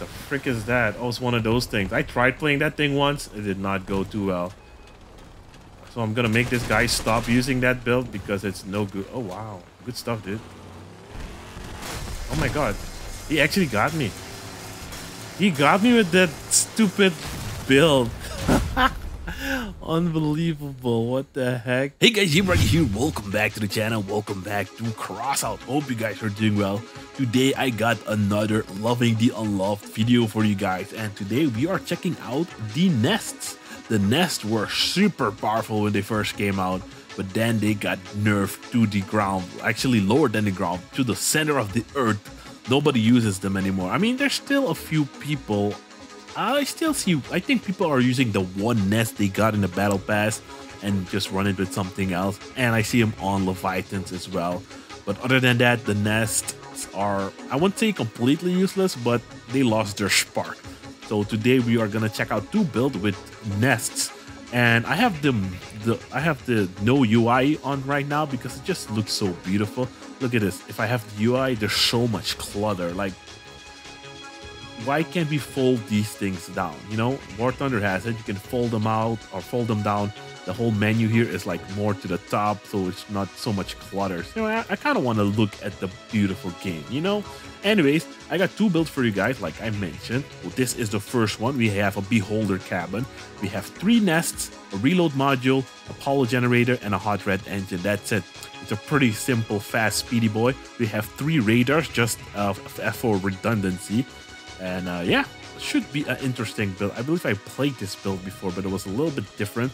The frick is that? Oh, it's one of those things. I tried playing that thing once. It did not go too well. So I'm gonna make this guy stop using that build because it's no good. Oh, wow. Good stuff, dude. Oh my god. He actually got me. He got me with that stupid build. Unbelievable. What the heck? Hey guys, JBRider here. Welcome back to the channel. Welcome back to Crossout. Hope you guys are doing well. Today I got another Loving the Unloved video for you guys, and today we are checking out the Nests. The Nests were super powerful when they first came out, but then they got nerfed to the ground, actually lower than the ground, to the center of the earth. Nobody uses them anymore. I mean, there's still a few people. I think people are using the one nest they got in the battle pass and just run it with something else. And I see them on Leviathans as well. But other than that, the nests are, I wouldn't say completely useless, but they lost their spark. So today we are gonna check out two builds with nests. And I have the no UI on right now because it just looks so beautiful. Look at this. If I have the UI, there's so much clutter. Like, why can't we fold these things down? You know, War Thunder has it. You can fold them out or fold them down. The whole menu here is like more to the top, so it's not so much clutter. So I kind of want to look at the beautiful game, you know? Anyways, I got two builds for you guys, like I mentioned. Well, this is the first one. We have a Beholder cabin. We have three nests, a reload module, Apollo generator, and a hot red engine. That's it. It's a pretty simple, fast, speedy boy. We have three radars just for redundancy. And yeah, should be an interesting build. I believe I played this build before, but it was a little bit different.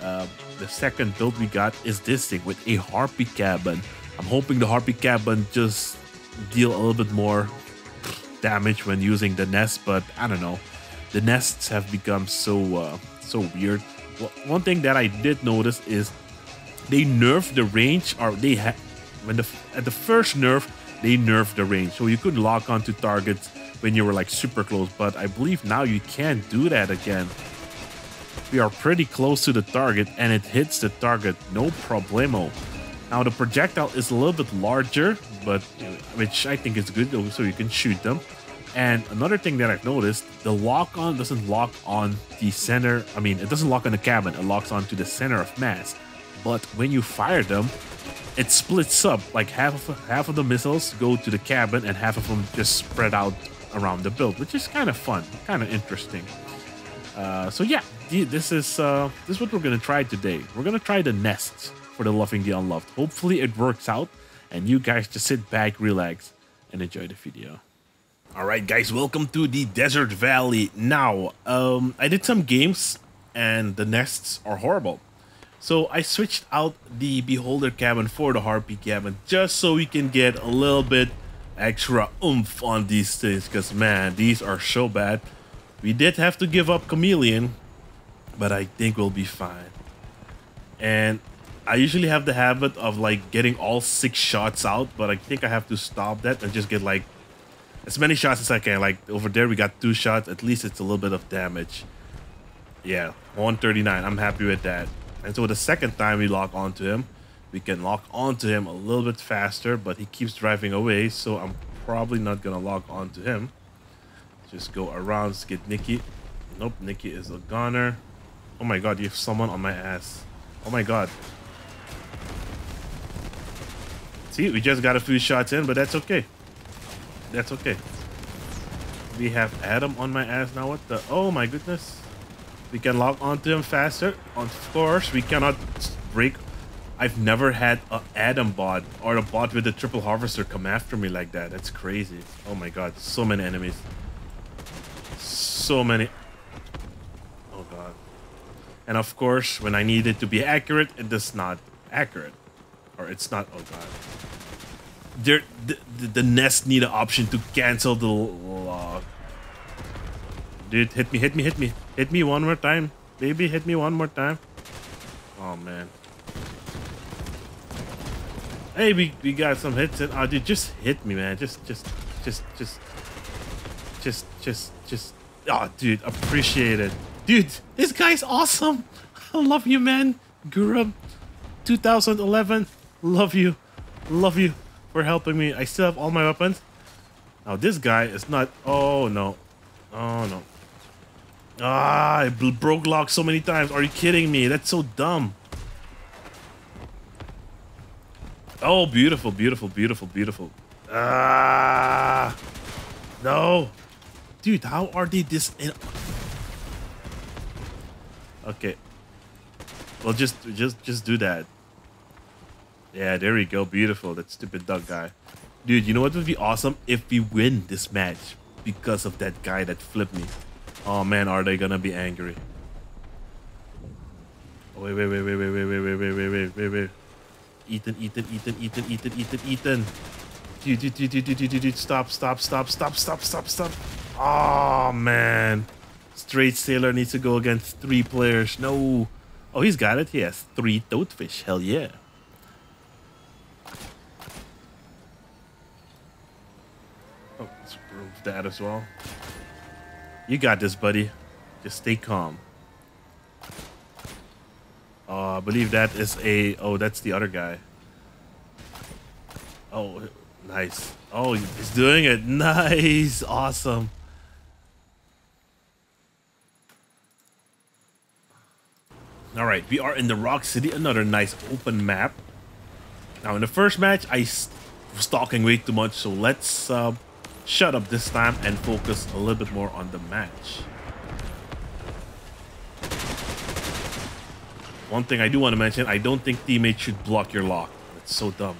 The second build we got is this thing with a Harpy cabin. I'm hoping the Harpy cabin just deal a little bit more damage when using the nest, but I don't know. The nests have become so so weird. Well, one thing that I did notice is they nerfed the range, or they had at the first nerf they nerfed the range, so you could lock onto targets when you were like super close, but I believe now you can't do that again. We are pretty close to the target and it hits the target, no problemo. Now the projectile is a little bit larger, but which I think is good, so you can shoot them. And another thing that I've noticed, the lock-on doesn't lock on the center. I mean, it doesn't lock on the cabin, it locks onto the center of mass. But when you fire them, it splits up, like half of the missiles go to the cabin and half of them just spread out around the build, which is kind of fun, kind of interesting. So yeah, this is what we're gonna try today. We're gonna try the nests for the Loving the Unloved. Hopefully it works out, and you guys just sit back, relax, and enjoy the video. All right, guys, welcome to the Desert Valley. Now, I did some games, and the nests are horrible. So I switched out the Beholder cabin for the Harpy cabin just so we can get a little bit extra oomph on these things, because man, these are so bad. We did have to give up Chameleon, but I think we'll be fine. And I usually have the habit of like getting all 6 shots out, but I think I have to stop that and just get like as many shots as I can. Like over there we got 2 shots, at least it's a little bit of damage. Yeah, 139, I'm happy with that. And so the second time we lock onto him, we can lock onto him a little bit faster, but he keeps driving away, so I'm probably not gonna lock onto him. Just go around, let's get Nikki. Nope, Nikki is a goner. Oh my god, you have someone on my ass. Oh my god. See, we just got a few shots in, but that's okay. That's okay. We have Adam on my ass now. What the? Oh my goodness. We can lock onto him faster. Of course, we cannot break. I've never had an Adam bot or a bot with a triple harvester come after me like that. That's crazy. Oh my god, so many enemies. So many. Oh god. And of course, when I need it to be accurate, it does not accurate. Or it's not. Oh god. The nest need an option to cancel the lock. Dude, hit me, hit me, hit me. Hit me one more time. Baby, hit me one more time. Oh, man. Hey, we got some hits. Oh, dude, just hit me, man. Just. Oh, dude, appreciate it. Dude, this guy's awesome. I love you, man. Gurub 2011. Love you. Love you for helping me. I still have all my weapons. Now, this guy is not. Oh, no. Oh no. Ah, it broke lock so many times. Are you kidding me? That's so dumb. Oh, beautiful, beautiful, beautiful, beautiful. Ah, no. Dude, how are they this? Okay. Well, just do that. Yeah, there we go. Beautiful. That stupid duck guy. Dude, you know what would be awesome? If we win this match because of that guy that flipped me. Oh man, are they gonna be angry? Oh, wait. Ethan. Dude, stop. Oh man. Straight sailor needs to go against 3 players. No. Oh, he's got it. He has 3 toadfish. Hell yeah. Oh, let's remove that as well. You got this, buddy. Just stay calm. I believe that is a... Oh, that's the other guy. Oh, nice. Oh, he's doing it. Nice. Awesome. All right, we are in the Rock City, another nice open map. Now, in the first match, I was talking way too much, so let's shut up this time and focus a little bit more on the match. One thing I do want to mention, I don't think teammates should block your lock. That's so dumb.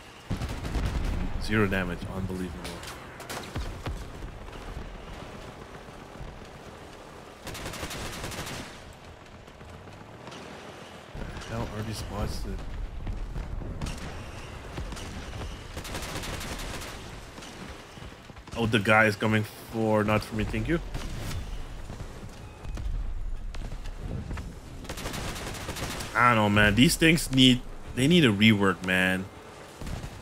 0 damage, unbelievable. Hell are these bots? Oh, the guy is coming for not for me, thank you. I don't know, man. These things need a rework, man.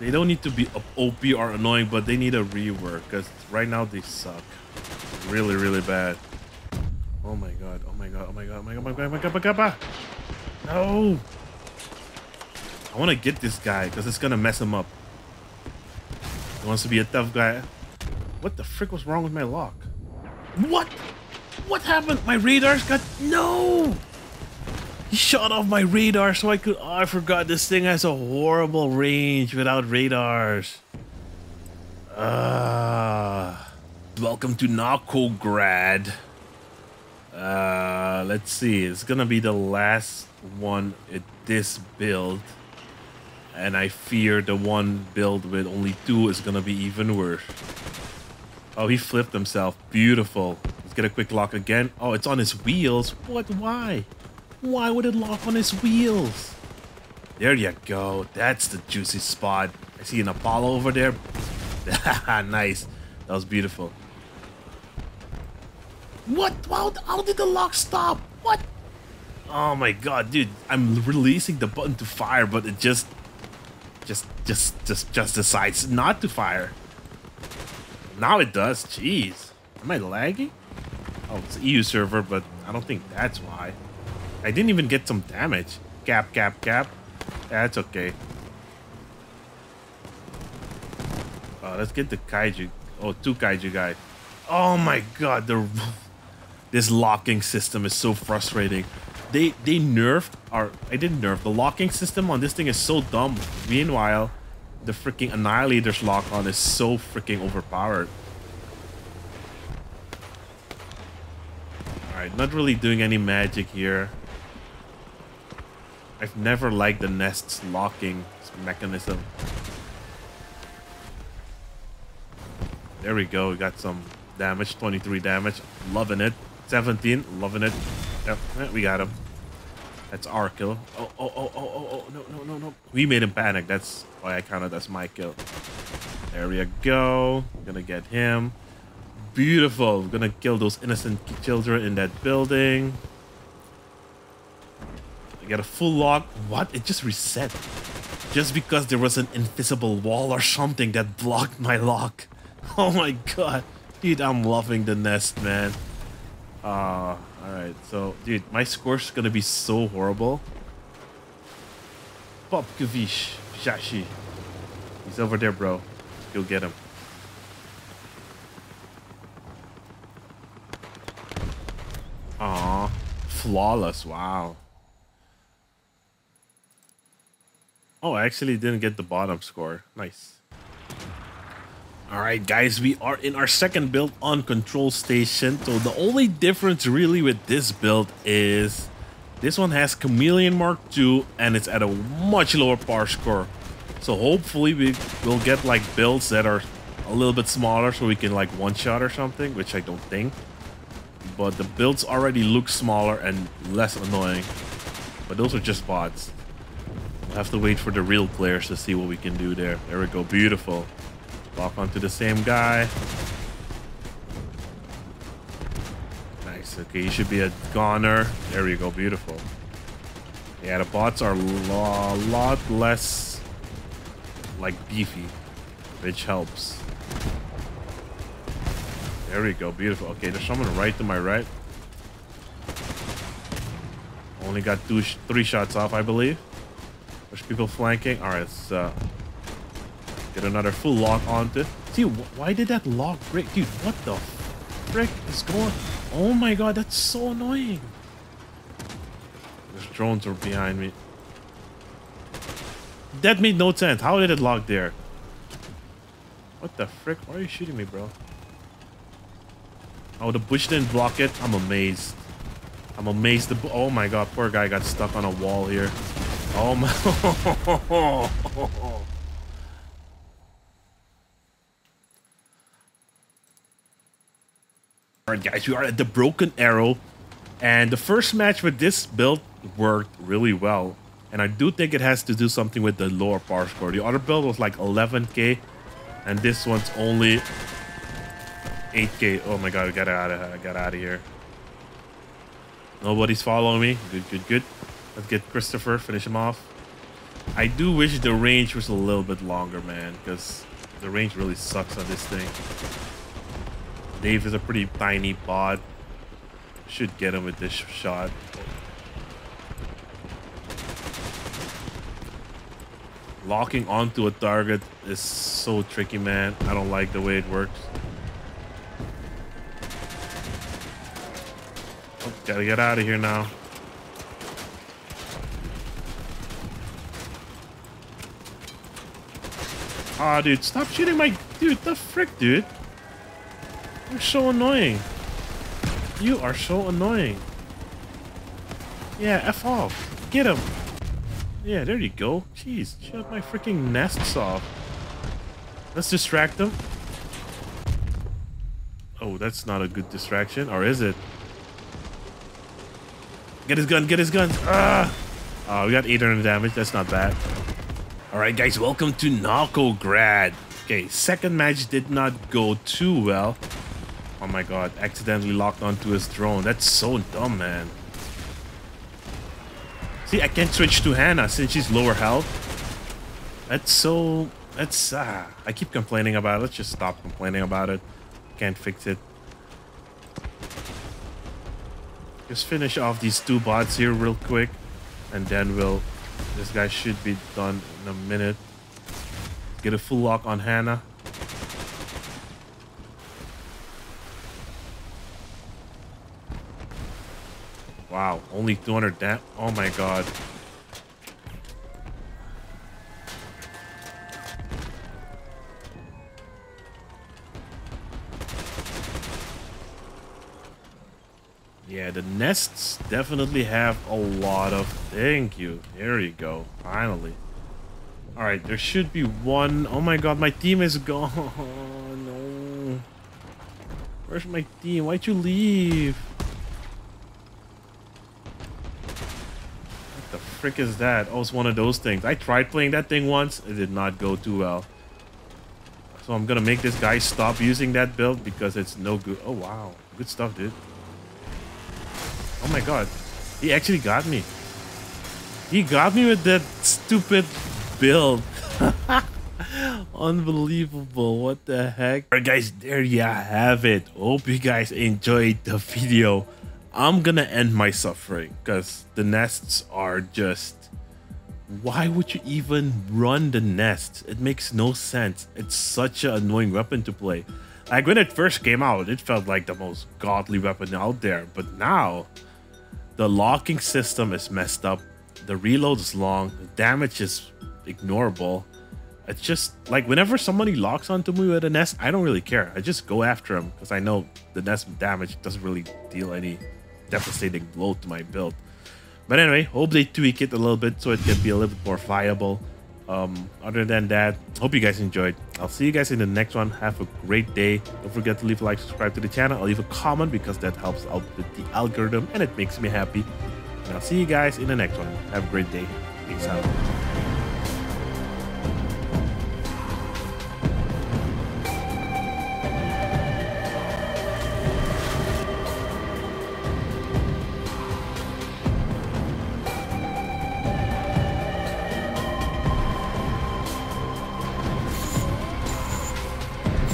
They don't need to be OP or annoying, but they need a rework because right now they suck really, really bad. Oh my god! Oh my god! Oh my god! Oh my god! Oh my god! Oh my god! Oh my god! Oh my god! No! I want to get this guy because it's going to mess him up. He wants to be a tough guy. What the frick was wrong with my lock? What? What happened? My radars got... No! He shot off my radar so I could... Oh, I forgot this thing has a horrible range without radars. Welcome to Knockograd. Let's see. It's gonna be the last one at this build, and I fear the one build with only 2 is gonna be even worse. Oh, he flipped himself. Beautiful. Let's get a quick lock again. Oh, it's on his wheels. What? Why? Why would it lock on his wheels? There you go. That's the juicy spot. I see an Apollo over there. Nice. That was beautiful. What? How did the lock stop? What? Oh my god, dude! I'm releasing the button to fire, but it just decides not to fire. Now it does. Jeez, am I lagging? Oh, it's EU server, but I don't think that's why. I didn't even get some damage. Cap. That's okay. Let's get the Kaiju. Oh, 2 Kaiju guys. Oh my god, this locking system is so frustrating. They nerfed our... I didn't nerf. The locking system on this thing is so dumb. Meanwhile, the freaking Annihilator's lock on is so freaking overpowered. Alright, not really doing any magic here. I've never liked the Nest's locking mechanism. There we go. We got some damage. 23 damage. Loving it. 17. Loving it. Yep, we got him. That's our kill. Oh, no. We made him panic. That's why I counted as my kill. There we go. Gonna get him. Beautiful. Gonna kill those innocent children in that building. I got a full lock. What? It just reset. Just because there was an invisible wall or something that blocked my lock. Oh my god. Dude, I'm loving the Nest, man. Alright, so, dude, my score's gonna be so horrible. Popkovish, Shashi. He's over there, bro. Go get him. Flawless, wow. Oh, I actually didn't get the bottom score. Nice. Alright guys, we are in our second build on Control Station. So the only difference really with this build is this one has Chameleon Mark II and it's at a much lower par score. So hopefully we will get like builds that are a little bit smaller so we can like one-shot or something, which I don't think. But the builds already look smaller and less annoying. But those are just bots. We'll have to wait for the real players to see what we can do there. There we go, beautiful. Lock onto the same guy. Nice. Okay, you should be a goner. There we go. Beautiful. Yeah, the bots are a lot less like beefy, which helps. There we go. Beautiful. Okay, there's someone right to my right. Only got three shots off, I believe. There's people flanking. All right, it's get another full lock onto. See, why did that lock break? Dude, what the frick is going? Oh my god, that's so annoying. Those drones are behind me. That made no sense. How did it lock there? What the frick? Why are you shooting me, bro? Oh, the bush didn't block it. I'm amazed. I'm amazed. Oh my god, poor guy got stuck on a wall here. Oh my... Alright guys, we are at the Broken Arrow, and the first match with this build worked really well, and I do think it has to do something with the lower par score. The other build was like 11k and this one's only 8k. Oh my god, we got out of here. Nobody's following me. Good. Let's get Christopher, finish him off. I do wish the range was a little bit longer, man, because the range really sucks on this thing. Dave is a pretty tiny bot. Should get him with this shot. Locking onto a target is so tricky, man. I don't like the way it works. Oh, gotta get out of here now. Ah, dude, stop shooting my... Dude, the frick, dude. You're so annoying. You are so annoying. Yeah, F off. Get him. Yeah, there you go. Jeez, shut my freaking nests off. Let's distract them. Oh, that's not a good distraction. Or is it? Get his gun, get his gun. Ah! Oh, we got 800 damage. That's not bad. Alright guys, welcome to Knockograd. Okay, second match did not go too well. Oh my god, accidentally locked onto his drone. That's so dumb, man. See, I can't switch to Hannah since she's lower health. That's so... That's... I keep complaining about it. Let's just stop complaining about it. Can't fix it. Just finish off these two bots here real quick. And then we'll... This guy should be done in a minute. Get a full lock on Hannah. Wow, only 200 damage. Oh my god. Yeah, the nests definitely have a lot of... Thank you. There you go. Finally. Alright, there should be one. Oh my god, my team is gone. Oh, no. Where's my team? Why'd you leave? What the frick is that? Oh, it's one of those things. I tried playing that thing once. It did not go too well. So I'm gonna make this guy stop using that build because it's no good. Oh, wow. Good stuff, dude. Oh my god. He actually got me. He got me with that stupid... build. Unbelievable, what the heck. All right guys, there you have it. Hope you guys enjoyed the video. I'm gonna end my suffering because the nests are just... Why would you even run the nests? It makes no sense. It's such an annoying weapon to play. Like when it first came out, it felt like the most godly weapon out there, but now The locking system is messed up. The reload is long. The damage is ignorable. It's just like whenever somebody locks onto me with a nest, I don't really care. I just go after him because I know the nest damage doesn't really deal any devastating blow to my build. But anyway, hope they tweak it a little bit so it can be a little bit more viable. Other than that, hope you guys enjoyed. I'll see you guys in the next one. Have a great day. Don't forget to leave a like, subscribe to the channel. I'll leave a comment because that helps out with the algorithm and it makes me happy. And I'll see you guys in the next one. Have a great day. Peace out.